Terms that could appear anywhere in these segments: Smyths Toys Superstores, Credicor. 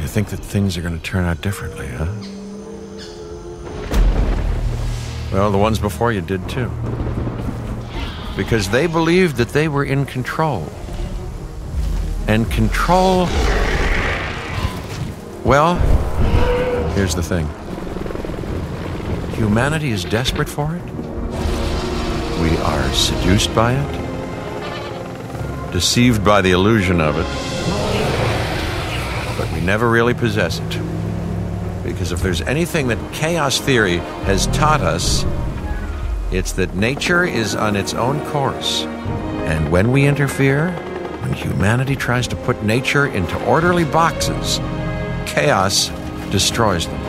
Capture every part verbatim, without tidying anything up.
You think that things are going to turn out differently, huh? Well, the ones before you did too. Because they believed that they were in control. And control... Well, here's the thing. Humanity is desperate for it. We are seduced by it. Deceived by the illusion of it. But we never really possess it. Because if there's anything that chaos theory has taught us, it's that nature is on its own course. And when we interfere, when humanity tries to put nature into orderly boxes, chaos destroys them.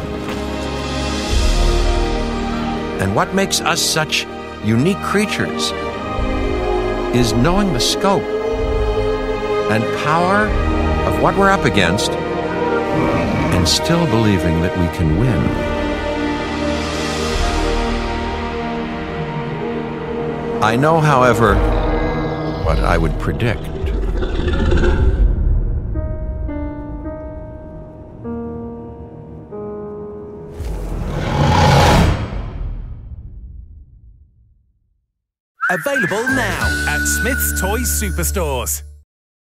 And what makes us such unique creatures is knowing the scope and power of what we're up against, and still believing that we can win. I know, however, what I would predict. Available now at Smyths Toys Superstores.